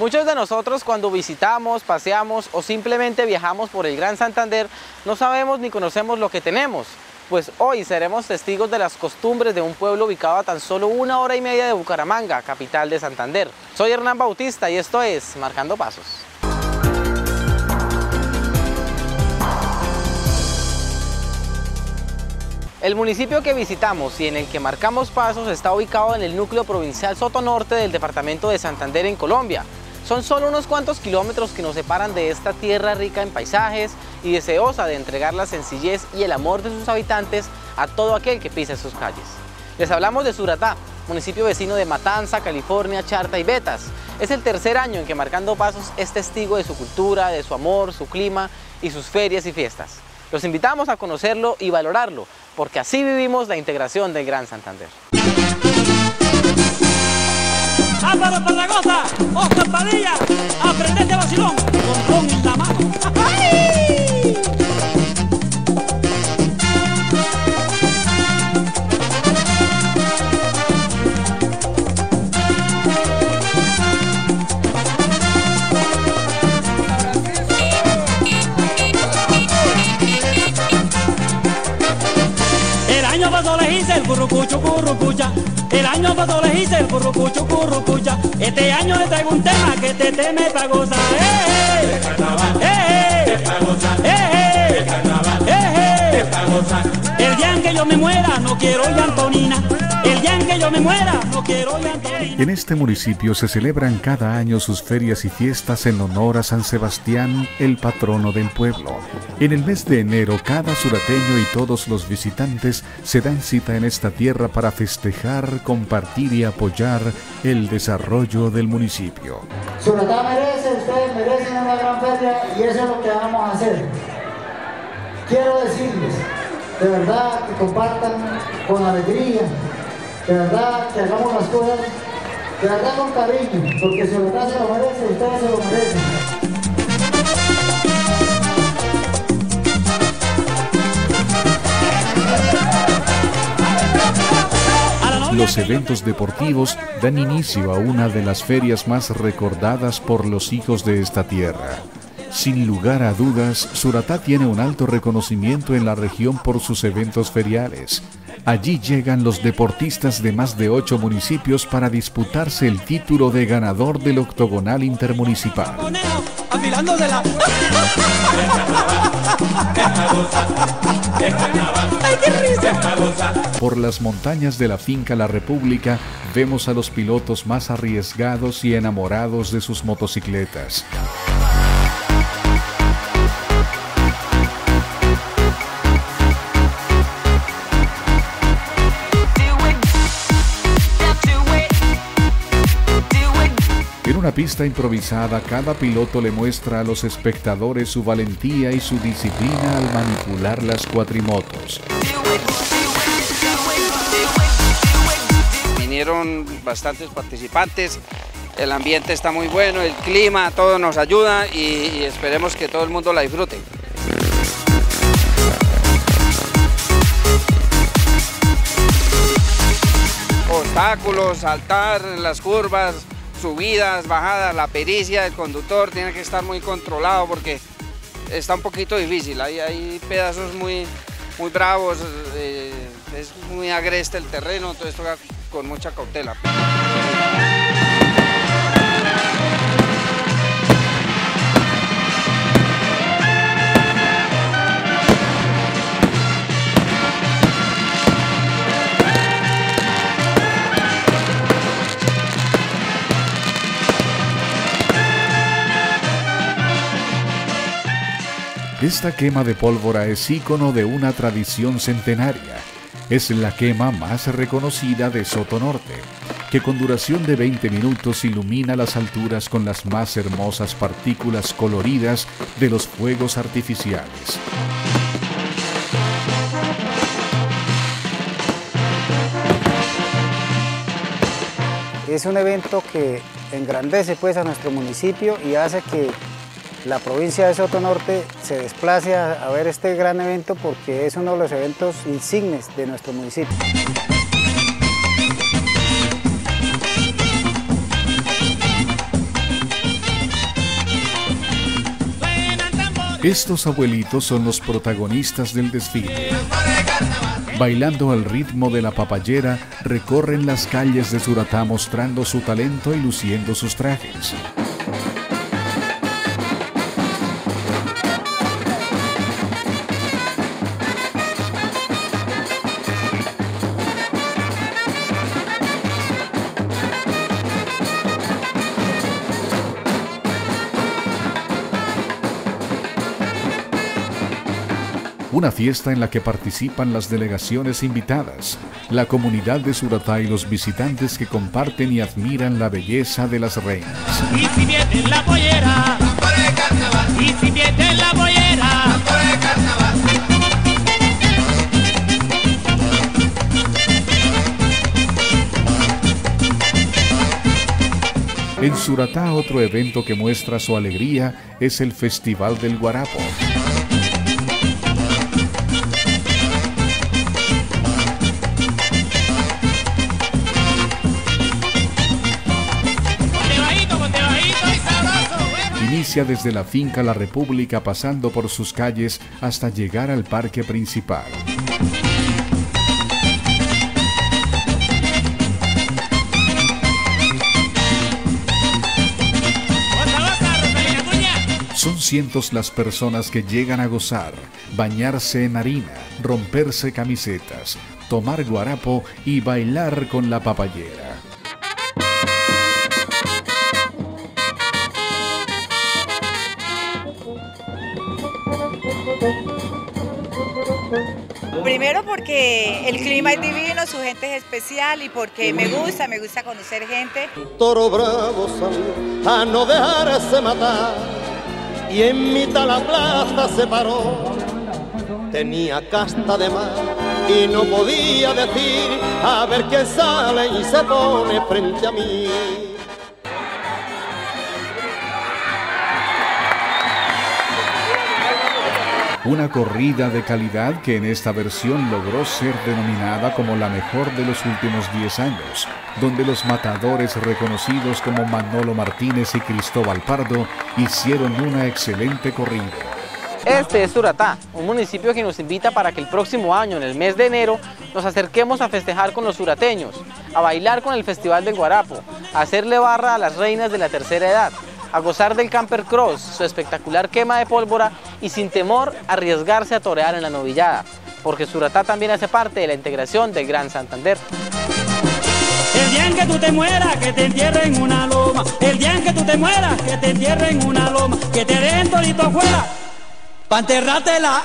Muchos de nosotros cuando visitamos, paseamos o simplemente viajamos por el Gran Santander no sabemos ni conocemos lo que tenemos. Pues hoy seremos testigos de las costumbres de un pueblo ubicado a tan solo 1 hora y media de Bucaramanga, capital de Santander. Soy Hernán Bautista y esto es Marcando Pasos. El municipio que visitamos y en el que marcamos pasos está ubicado en el núcleo provincial Soto Norte del departamento de Santander en Colombia. Son solo unos cuantos kilómetros que nos separan de esta tierra rica en paisajes y deseosa de entregar la sencillez y el amor de sus habitantes a todo aquel que pise sus calles. Les hablamos de Suratá, municipio vecino de Matanza, California, Charta y Betas. Es el tercer año en que Marcando Pasos es testigo de su cultura, de su amor, su clima y sus ferias y fiestas. Los invitamos a conocerlo y valorarlo, porque así vivimos la integración del Gran Santander. Álvaro Zaragoza, Oscar Padilla, aprendete vacilón, con ron en la mano. ¡Ay! El año pasado les hice el currucucho currucucha, el año pasado les hice el currucucho currucucha, este año les traigo un tema que este tema es pa' gozar, es carnaval, es pa' gozar, es carnaval, es pa' gozar. El día en que yo me muera no quiero llantonina, el día en que yo me muera no quiero llantonina. En este municipio se celebran cada año sus ferias y fiestas en honor a San Sebastián, el patrono del pueblo. En el mes de enero, cada surateño y todos los visitantes se dan cita en esta tierra para festejar, compartir y apoyar el desarrollo del municipio. Suratá merece, ustedes merecen una gran feria y eso es lo que vamos a hacer. Quiero decirles, de verdad, que compartan con alegría, de verdad, que hagamos las cosas, de verdad, con cariño, porque Suratá se lo merece, ustedes se lo merecen. Los eventos deportivos dan inicio a una de las ferias más recordadas por los hijos de esta tierra. Sin lugar a dudas, Suratá tiene un alto reconocimiento en la región por sus eventos feriales. Allí llegan los deportistas de más de 8 municipios para disputarse el título de ganador del Octogonal Intermunicipal. Por las montañas de la finca La República vemos a los pilotos más arriesgados y enamorados de sus motocicletas. En una pista improvisada, cada piloto le muestra a los espectadores su valentía y su disciplina al manipular las cuatrimotos. Vinieron bastantes participantes, el ambiente está muy bueno, el clima, todo nos ayuda y esperemos que todo el mundo la disfrute. Obstáculos, saltar, las curvas, subidas, bajadas, la pericia del conductor tiene que estar muy controlado porque está un poquito difícil, hay pedazos muy bravos, es muy agreste el terreno, todo esto con mucha cautela. Esta quema de pólvora es ícono de una tradición centenaria. Es la quema más reconocida de Soto Norte, que con duración de 20 minutos ilumina las alturas con las más hermosas partículas coloridas de los fuegos artificiales. Es un evento que engrandece pues a nuestro municipio y hace que la provincia de Soto Norte se desplace a ver este gran evento porque es uno de los eventos insignes de nuestro municipio. Estos abuelitos son los protagonistas del desfile. Bailando al ritmo de la papayera, recorren las calles de Suratá mostrando su talento y luciendo sus trajes. Una fiesta en la que participan las delegaciones invitadas, la comunidad de Suratá y los visitantes que comparten y admiran la belleza de las reinas. Y si viene la pollera, y si viene la pollera. En Suratá, otro evento que muestra su alegría es el Festival del Guarapo. Inicia desde la finca La República pasando por sus calles hasta llegar al parque principal. Son cientos las personas que llegan a gozar, bañarse en harina, romperse camisetas, tomar guarapo y bailar con la papayera. Primero porque el clima es divino, su gente es especial y porque me gusta conocer gente. Toro bravo salió a no dejarse matar y en mitad la plaza se paró. Tenía casta de mar y no podía decir a ver quién sale y se pone frente a mí. Una corrida de calidad que en esta versión logró ser denominada como la mejor de los últimos 10 años, donde los matadores reconocidos como Manolo Martínez y Cristóbal Pardo hicieron una excelente corrida. Este es Suratá, un municipio que nos invita para que el próximo año, en el mes de enero, nos acerquemos a festejar con los surateños, a bailar con el Festival del Guarapo, a hacerle barra a las reinas de la tercera edad, a gozar del Camper Cross, su espectacular quema de pólvora y sin temor arriesgarse a torear en la novillada, porque Suratá también hace parte de la integración del Gran Santander. El día en que tú te mueras, que te entierren en una loma, el día en que tú te mueras, que te entierren en una loma, que te den torito afuera, pa' enterrártela.